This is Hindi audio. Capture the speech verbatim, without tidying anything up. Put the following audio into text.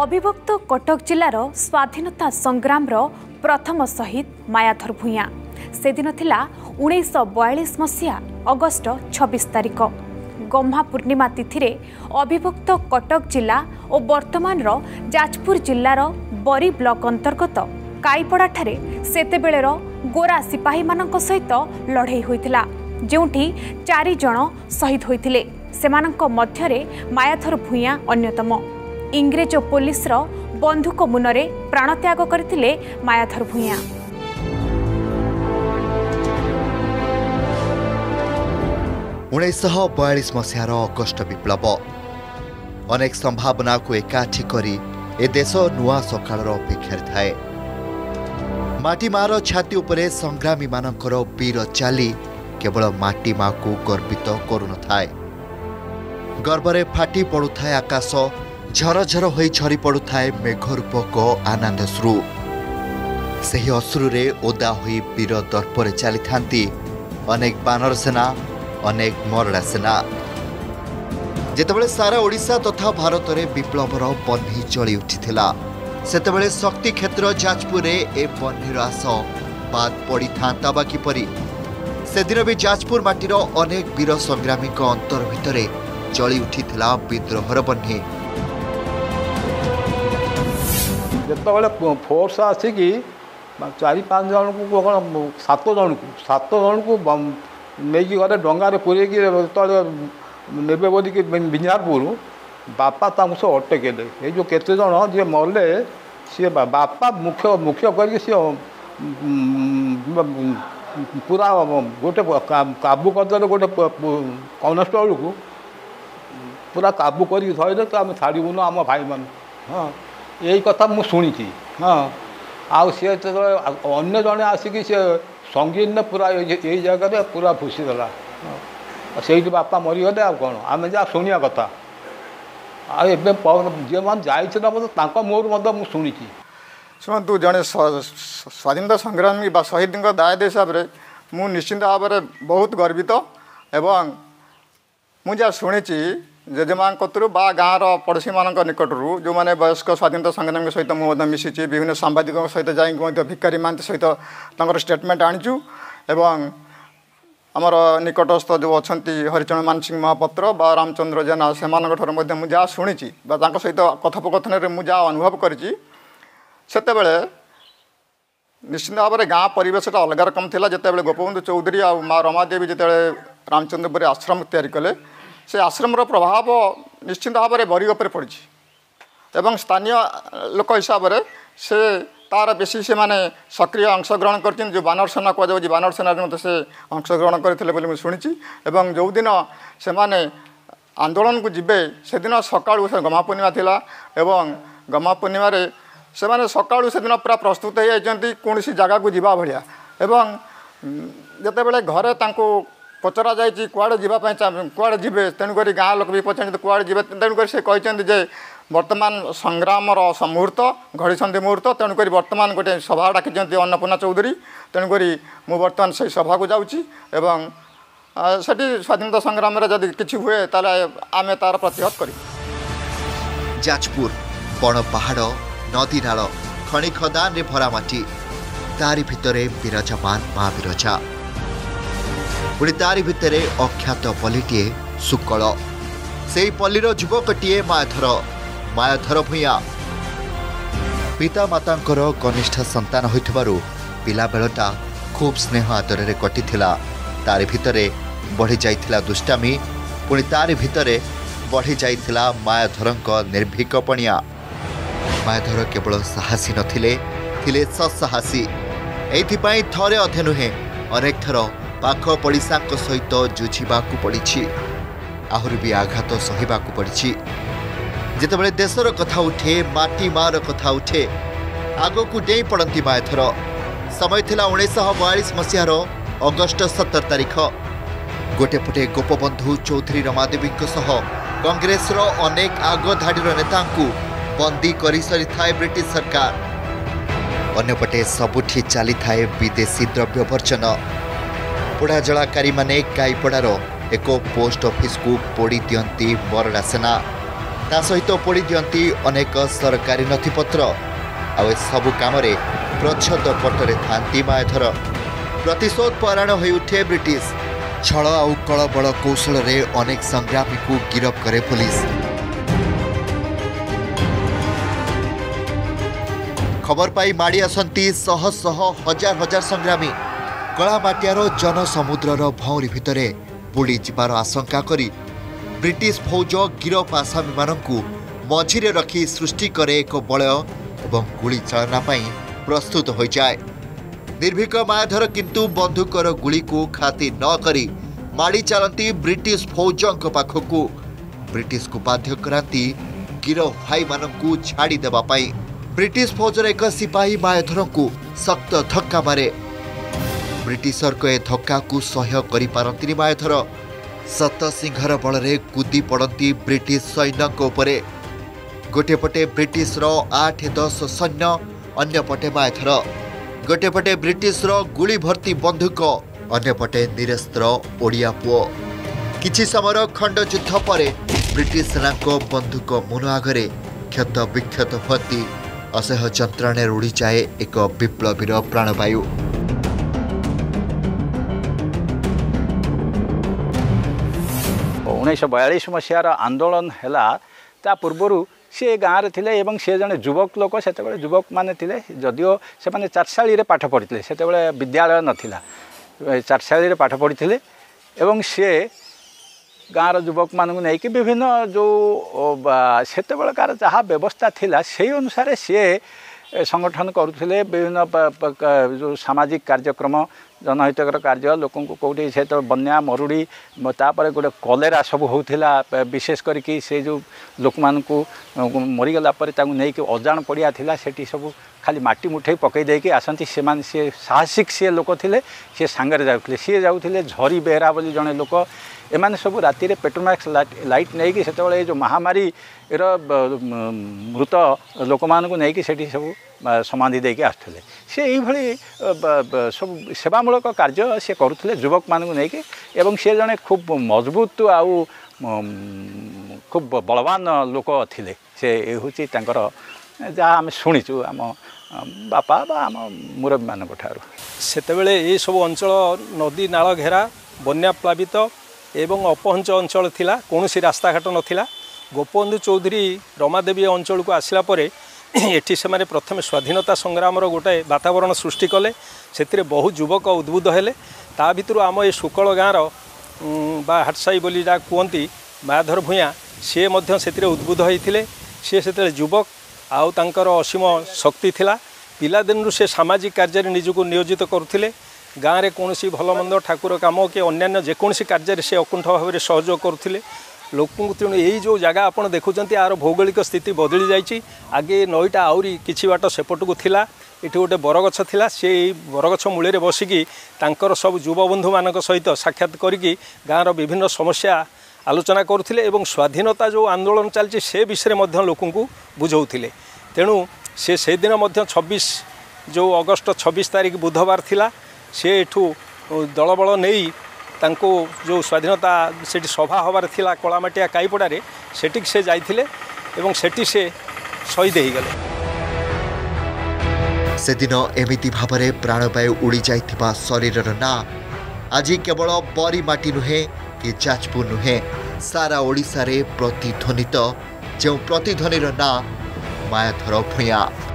अविभक्त कटक जिलार स्वाधीनता संग्राम प्रथम शहीद मायाधर भूयां से दिन थिला उन्नीस बयालीस मसीहा अगस्ट छब्बीस तारिख गम्हा पूर्णिमा तिथि अविभक्त कटक जिला और बर्तमान जाजपुर जिलार बरी ब्लॉक अंतर्गत काईपड़ा ठारे सेतेबेलेर गोरा सिपाही मानक सहित लड़ाई होइतिला जोठी चारि जण शहीद होइतिले सेमानक मध्यरे मायाधर भूयां अन्यतम। इंग्रेज और पुलिसर बंधुक मुनरे प्राणत्याग करथिले मायाधर भूयां। उन्नीस सौ बयालीस मसीहार अगस्ट विप्लव अनेक संभावना को एकाठी करी ए देश नुआ सकाल अपेक्षा थाए। माटीमार छाती उपरे संग्रामी मानकर वीर चाली केवल माटीमा को गर्वित करुन थाए। गर्वरे फाटी पड़ुए आकाश झरझर हो झरी पड़ुए मेघरूपक आनंद श्रु से अश्रु रे ओदा होई वीर दर्परे चाली थांती अनेक बानर सेना अनेक मरड़ा सेना। जेतेबेले सारा ओडिशा तथा भारत रे विप्लवर बन्ही जली उठिथिला सेतेबेले शक्ति क्षेत्र जाजपुर रे ए बन्हीर आस बाद पड़ी थांता बाकी परी से दिन भी जाजपुर माटीर अनेक वीर संग्रामी अंतर भितरे जली उठिथिला विद्रोहर बन्ही। जेतेबेले फोर्स आसीकी चारि पाँच जन को सात जन को सात जन को नहीं गले डे पूरे नेबे बोल कि बिंझारपुर बापा तक सब अटकेले ये जो केतेज जी मरले सी बापा मुख्य मुख्य कर पूरा गोटे काबू करदे गोटे कनेस्टेबल को पूरा काबू करके धरदे तो आम छाड़बून आम भाई मान। हाँ यही कथा मुझे शुणी। हाँ आने जड़े आसिकी सी संगीन ने पूरा यही जगह पूरा भूसीदेला से बापा मरीगले कौन आम जहाँ शुणा कथा आए जी मैंने जाइए मतलब मोर मतलब मुझे शुणी शुणु जड़े स्वाधीनता संग्रामी बा शहीद दायद हिसाब से मुझे निश्चिंत भाव में बहुत गर्वित एवं मुझे शुणी जेजेमा कतु बा गाँव पड़ोशी मान निकटर जो मैंने वयस्क स्वाधीनता संग्रामी सहित मुझे मिशी विभिन्न सांबादिक सहित जाई भिकारी मान सहित स्टेटमेंट आणिचु एवं आमर निकटस्थ जो अच्छा हरिचरण मान सिंह महापात्र बा रामचंद्र जेना से जहाँ शुणी सहित कथोपकथन में मुझे जहाँ अनुभव करतेबले निश्चिंत भाव में गाँ परेशटा अलग रकम था जितेबाला गोपबंधु चौधरी आ माँ रमादेवी जिते रामचंद्रपुर आश्रम तैयारी कले से आश्रम प्रभाव निश्चिंत भाव में बरी उपर पड़ी एवं स्थानीय लोक हिसाब से तार बेसी से माने सक्रिय अंशग्रहण कर जो बानर सेना कहुए बानर सेना मत से अंशग्रहण करते शुणी एवं जो दिन से माने आंदोलन को जीवे से दिन सका गम्हा पूर्णिमा थिला एवं गम्हा पूर्णिम से माने सका से दिन पूरा प्रस्तुत होती कौन सी जगह को जीवा भाया एवं जितेबाला घरे पचरा जा कुआड़े जीवाई कुआड़े जी तेणुक गाँव लोक भी पचार कुआड़े जी तेणुक से कहते जे बर्तमान संग्राम मुहूर्त घड़ी मुहूर्त तेणुक बर्तमान गोटे सभा डाकि अन्नपूर्णा चौधुरी तेणुक मु बर्तमान से सभा को जाऊँगी एवं सेठी स्वाधीनता संग्राम जदि किसी हुए ताले आम तार प्रतिहत कर। जाजपुर बड़ पहाड़ नदी नाल खणी खदान रे भरा माटी तारी भितरे विराजमान माँ विरजा पुणी तारी भितर अख्यात पल्लीटीए शुक्ल से पल्लीर युवकटीए मायाधर मायाधर भूयां पिता माता कनिष्ठ संतान हो पिला बेलटा खूब स्नेह आदर में कटी तारी भितर बढ़ी जाइथिला दुष्टामी पुणी तारी भितर बढ़ी जाइथिला मायाधर निर्भीक पणिया। मायाधर केवल साहसी नथिले थिले सत्साहसी एइथिपाई थरे अधे नुहे अनेक थर पाख पड़िशा सहित जुझाकू पड़ी आहरी भी आघात सहवाकू पड़ी। जितेबाला देशर कथा उठे माटी मार कथा उठे आगो को डेई पड़ती मायाधर। समय थिला उन्नीस बयालीस मसीहार अगस्ट सत्तर तारिख गोटेपटे गोपबंधु चौधरी रमादेवी कंग्रेसर अनेक आगधाड़ी नेता बंदी कर सारी थाए ब्रिटिश सरकार अंपटे सबुठी चली थाए विदेशी द्रव्य वर्जन पोड़ा जलाकारी माने काईपड़ार एक पोस्ट ऑफिस को पोड़ी दियंती मरड़ा सेना ता सहित पोड़ी दियंती अनेक सरकारी नथिपत्र आउ सबु काम प्रच्छद पटरे थांती मायाधर प्रतिशोध परायण होउठे ब्रिटिश छल आउ कलबल कौशल रे अनेक संग्रामी को गिरफ करे पुलिस। खबर पाई माड़ी आसंती शह शह हजार हजार संग्रामी कलामाटियार जनसमुद्रर भौरी भितरे बुड़ी जीवार आशंका करी ब्रिटिश फौज गिरफ आसामी मानकू मझिरे रखी सृष्टि करे एक बलय एवं गुली चालना पाई प्रस्तुत हो जाए। निर्भीक मायाधर किंतु बंधुकर गुली को खाती न करी माड़ी चलती ब्रिटिश फौजों पाखकू ब्रिटिश को बाध्य कराती गिरफ भाई मानकू छाड़ी देबा पाई। ब्रिटिश फौजर एक सिपाही मायाधर को सख्त धक्का मारे ब्रिटिशर को ए धक्का को सह्य कर पारती मायाधर सत सिंहर बलरे कूदी पड़ती ब्रिटिश सैन्य उपरे। गोटेपटे ब्रिटिशर आठ दस सैन्य अन्यपटे मायाधर गोटेपटे ब्रिटिशर गुली भर्ती बंधुक अन्यपटे निरस्त्र ओडिया पुओ। किछि समर खंड युद्ध पर ब्रिटिश सेना बंधुक मुन आगे क्षत विक्षत होती असह्य जंत्रणे रुड़ी जाए एक विप्लवीर प्राणवायु। उन्नीस बयालीस मसीहार आंदोलन हैला ता पूर्वर सी गाँव थिले एवं सी जड़े युवक लोक से युवक माने थिले जदियो से माने चारशाली रे पाठ पढ़ी से विद्यालय नथिला चारशाली रे पाठ पढ़ी थिले एवं सी गाँव युवक मानू नहीं कि विभिन्न जो से कार जहाँ व्यवस्था थिला से अनुसार सी संगठन करुले विभिन्न जो सामाजिक कार्यक्रम जनहितकर कार्य लोक कौटी से बन्या मरुड़ी तापर गोटे कलेरा सब होता विशेष करके जो लोक मान मरीगलापर नहीं कि अजाण पड़िया था से सब खाली माटी मुठे पकईदे आसती से सी साहसिक सी लोक थे सी सांगे जाते सी जाते झरी बेहरा बोली जड़े लोक एम सब राति पेट्रोमैक्स लाइट नहीं से जो महामारी मृत लोक मानू नहीं सब समाधि देके आसुले सी ये सब सेवामूलक कार्य सी करुले युवक मानू नहीं एवं सी जड़े खूब मजबूत आउ खूब बलवान लोक थिले से हूँ तर जहाँ आम शुणीचु आम बापा बा आम मुरबी मान से ये सब अंचल नदी नाल घेरा बन्या प्लावित एवं अपहंच अंचल थिला कौन सी रास्ता घाट नथिला। गोपबंधु चौधरी रमादेवी अंचल को आसला परे एठी से प्रथम स्वाधीनता संग्राम गोटे वातावरण सृष्टि कले से बहु युवक उद्बुद्ध हेले ता भितर आम ये शुकल गाँव हाटसाई बोली जहाँ कहती मायाधर भूयां सी से उद्बुद्ध होते सी से युवक आउ तांकर असीम शक्ति थिला पिलादिनरू से सामाजिक कार्य निजुकु नियोजित करुले गाँव में कौन भलमंद ठाकुर कम कि अन्न्य जेकोसी कार्य से अकुंठ भाव सहयोग करुले लोक। तेणु यही जो जगह आप देखुं आर भौगोलिक स्थिति बदली जाइए आगे नईटा आहरी किछि बाट सेपटकू थिला इठी गोटे बरगछ थिला से बरगछ मूलें बसिकी तांकर सब युवबंधु मान सहित साक्षात करी गाँव रो विभिन्न समस्या आलोचना करुले एवं स्वाधीनता जो आंदोलन चलती से विषय में लोक बुझाऊे। तेणु से से दिन छब्बीस जो अगस्ट छब्बीस तारीख बुधवार थिला से एठू दलबल नहीं तांको जो स्वाधीनता से सभा हबार थिला कलामाटिया काईपड़े सेटिक से जाइथिले एवं सेटी से शहीद हो गले। से दिन एमिति भावरे प्राणवायु उड़ी जाइथिबा शरीरर ना आज केवल बरी माटी नुहे कि जाजपुर नुहे सारा ओडिशा रे प्रतिध्वनित जो प्रतिध्वनिर ना मायाधर भूयां।